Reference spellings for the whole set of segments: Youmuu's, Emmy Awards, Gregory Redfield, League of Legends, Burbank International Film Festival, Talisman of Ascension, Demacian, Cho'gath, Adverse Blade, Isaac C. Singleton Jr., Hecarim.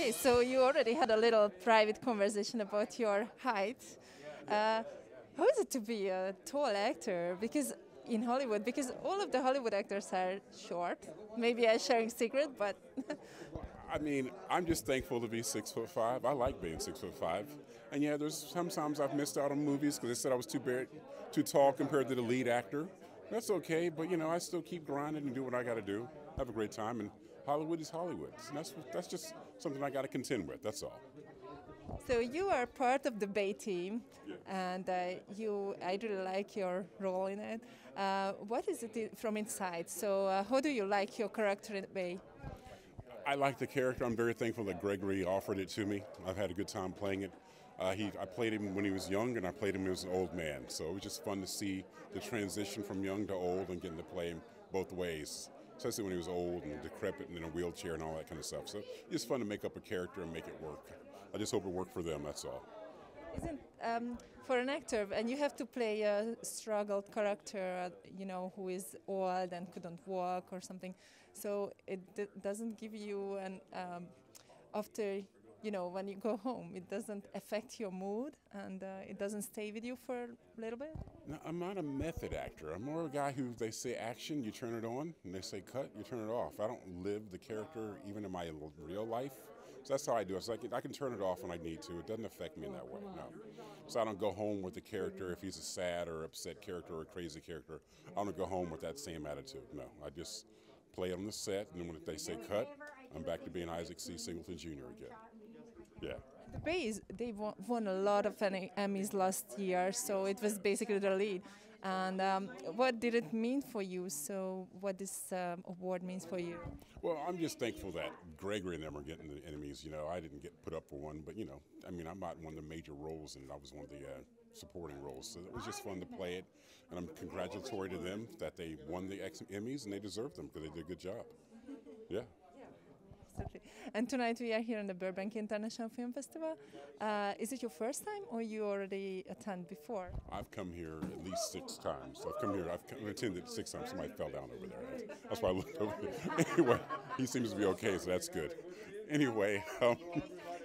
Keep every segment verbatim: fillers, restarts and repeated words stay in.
Okay, so you already had a little private conversation about your height. Uh, how is it to be a tall actor? Because in Hollywood, because all of the Hollywood actors are short. Maybe I'm sharing secret, but... I mean, I'm just thankful to be six foot five. I like being six foot five. And yeah, there's sometimes I've missed out on movies because they said I was too big, too tall compared to the lead actor. That's okay, but you know, I still keep grinding and do what I got to do. Have a great time, and Hollywood is Hollywood. And that's that's just something I got to contend with. That's all. So you are part of the Bay team, yeah. and uh, you I really like your role in it. Uh, what is it from inside? So uh, how do you like your character in Bay? I like the character. I'm very thankful that Gregory offered it to me. I've had a good time playing it. Uh, he, I played him when he was young, and I played him as an old man. So it was just fun to see the transition from young to old and getting to play him both ways, especially when he was old and decrepit and in a wheelchair and all that kind of stuff. So it's fun to make up a character and make it work. I just hope it worked for them, that's all. Isn't um, for an actor, and you have to play a struggled character, you know, who is old and couldn't walk or something. So it d doesn't give you an um, after. You know, when you go home, it doesn't affect your mood, and uh, it doesn't stay with you for a little bit? No, I'm not a method actor. I'm more of a guy who, they say action, you turn it on, and they say cut, you turn it off. I don't live the character even in my real life. So that's how I do it. So I can, I can turn it off when I need to. It doesn't affect me in that way, no. So I don't go home with the character. If he's a sad or upset character or a crazy character, I don't go home with that same attitude, no. I just play on the set, and then when they say cut, I'm back to being Isaac C. Singleton Junior again. Yeah. The Bay, they won, won a lot of Emmys last year, so it was basically the lead. And um, what did it mean for you? So what this um, award means for you? Well, I'm just thankful that Gregory and them are getting the Emmys. You know, I didn't get put up for one, but you know, I mean, I'm not one of the major roles, and I was one of the uh, supporting roles. So it was just fun to play it, and I'm congratulatory to them that they won the Emmys, and they deserved them because they did a good job. Yeah. And tonight we are here in the Burbank International Film Festival. Uh, is it your first time, or you already attended before? I've come here at least six times. I've come here, I've come, attended six times. Somebody fell down over there. That's why I looked over there. Anyway, he seems to be okay, so that's good. Anyway, um,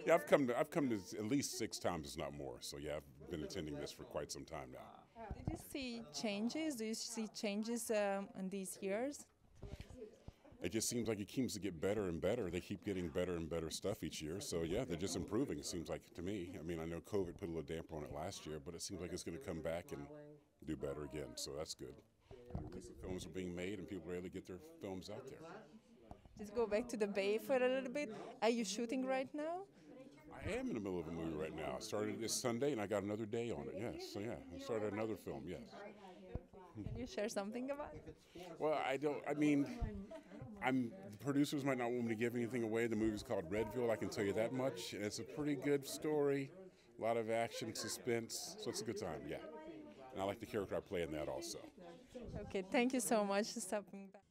yeah, I've come to, I've come to at least six times, if not more. So yeah, I've been attending this for quite some time now. Did you see changes? Do you see changes um, in these years? It just seems like it keeps to get better and better. They keep getting better and better stuff each year. So yeah, they're just improving, it seems like to me. I mean, I know COVID put a little damper on it last year, but it seems like it's gonna come back and do better again. So that's good. Films are being made and people are able to get their films out there. Just go back to the Bay for a little bit. Are you shooting right now? I am in the middle of a movie right now. I started this Sunday and I got another day on it, yes. So yeah, I started another film, yes. Can you share something about it? Well, I don't, I mean, I'm, the producers might not want me to give anything away. The movie's called Redfield, I can tell you that much. And it's a pretty good story, a lot of action, suspense, so it's a good time, yeah. And I like the character I play in that also. Okay, thank you so much for stopping by.